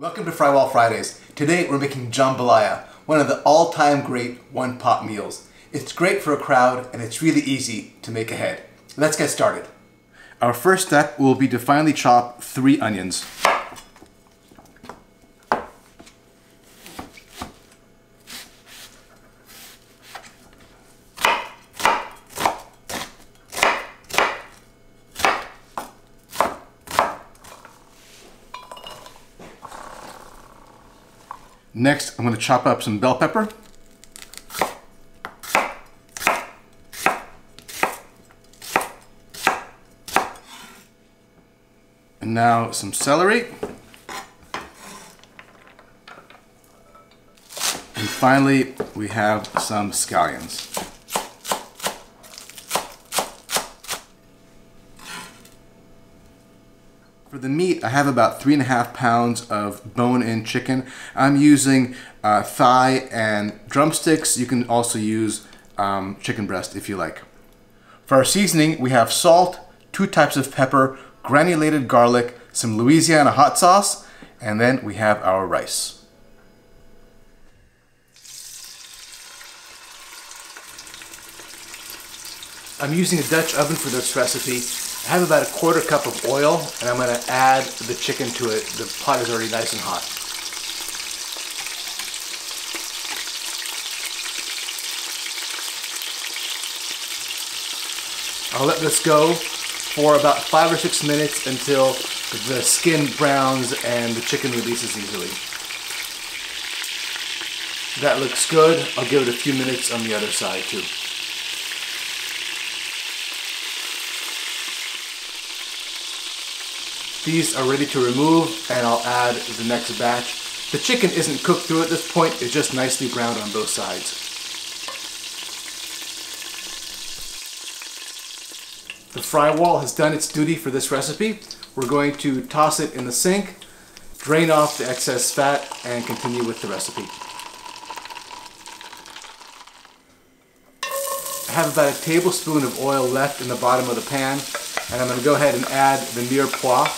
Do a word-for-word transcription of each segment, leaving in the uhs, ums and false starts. Welcome to Frywall Fridays. Today we're making jambalaya, one of the all-time great one-pot meals. It's great for a crowd and it's really easy to make ahead. Let's get started. Our first step will be to finely chop three onions. Next, I'm going to chop up some bell pepper. And now some celery. And finally, we have some scallions. For the meat, I have about three and a half pounds of bone-in chicken. I'm using uh, thigh and drumsticks. You can also use um, chicken breast if you like. For our seasoning, we have salt, two types of pepper, granulated garlic, some Louisiana hot sauce, and then we have our rice. I'm using a Dutch oven for this recipe. I have about a quarter cup of oil, and I'm going to add the chicken to it. The pot is already nice and hot. I'll let this go for about five or six minutes until the skin browns and the chicken releases easily. That looks good. I'll give it a few minutes on the other side too. These are ready to remove, and I'll add the next batch. The chicken isn't cooked through at this point, it's just nicely browned on both sides. The Frywall has done its duty for this recipe. We're going to toss it in the sink, drain off the excess fat, and continue with the recipe. I have about a tablespoon of oil left in the bottom of the pan, and I'm going to go ahead and add the mirepoix.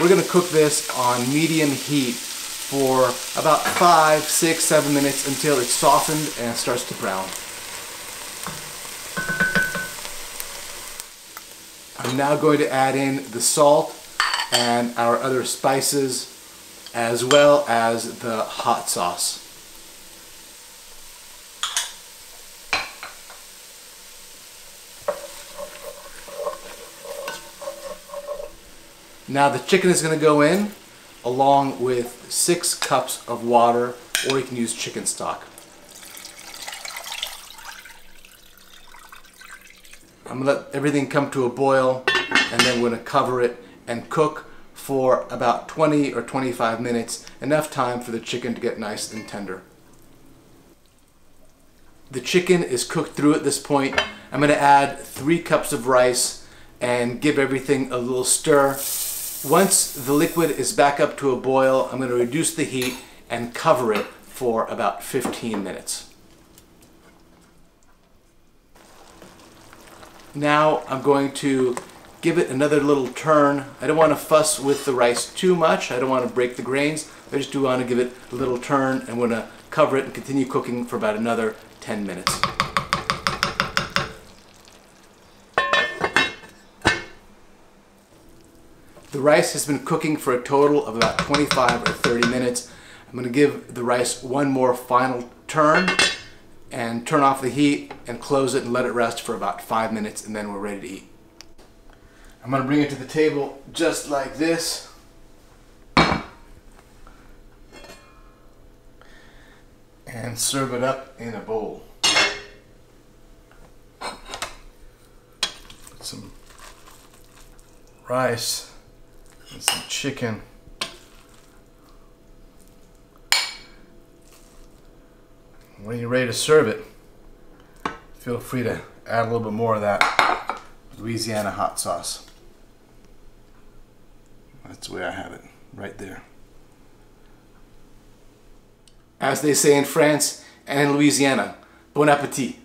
We're going to cook this on medium heat for about five, six, seven minutes until it's softened and starts to brown. I'm now going to add in the salt and our other spices as well as the hot sauce. Now the chicken is going to go in along with six cups of water, or you can use chicken stock. I'm going to let everything come to a boil, and then we're going to cover it and cook for about twenty or twenty-five minutes, enough time for the chicken to get nice and tender. The chicken is cooked through at this point. I'm going to add three cups of rice and give everything a little stir. Once the liquid is back up to a boil, I'm going to reduce the heat and cover it for about fifteen minutes. Now I'm going to give it another little turn. I don't want to fuss with the rice too much. I don't want to break the grains. I just do want to give it a little turn, and we're going to cover it and continue cooking for about another ten minutes. The rice has been cooking for a total of about twenty-five or thirty minutes. I'm going to give the rice one more final turn and turn off the heat and close it and let it rest for about five minutes, and then we're ready to eat. I'm going to bring it to the table just like this. And serve it up in a bowl. Put some rice and some chicken. When you're ready to serve it, feel free to add a little bit more of that Louisiana hot sauce. That's the way I have it, right there. As they say in France and in Louisiana, bon appétit.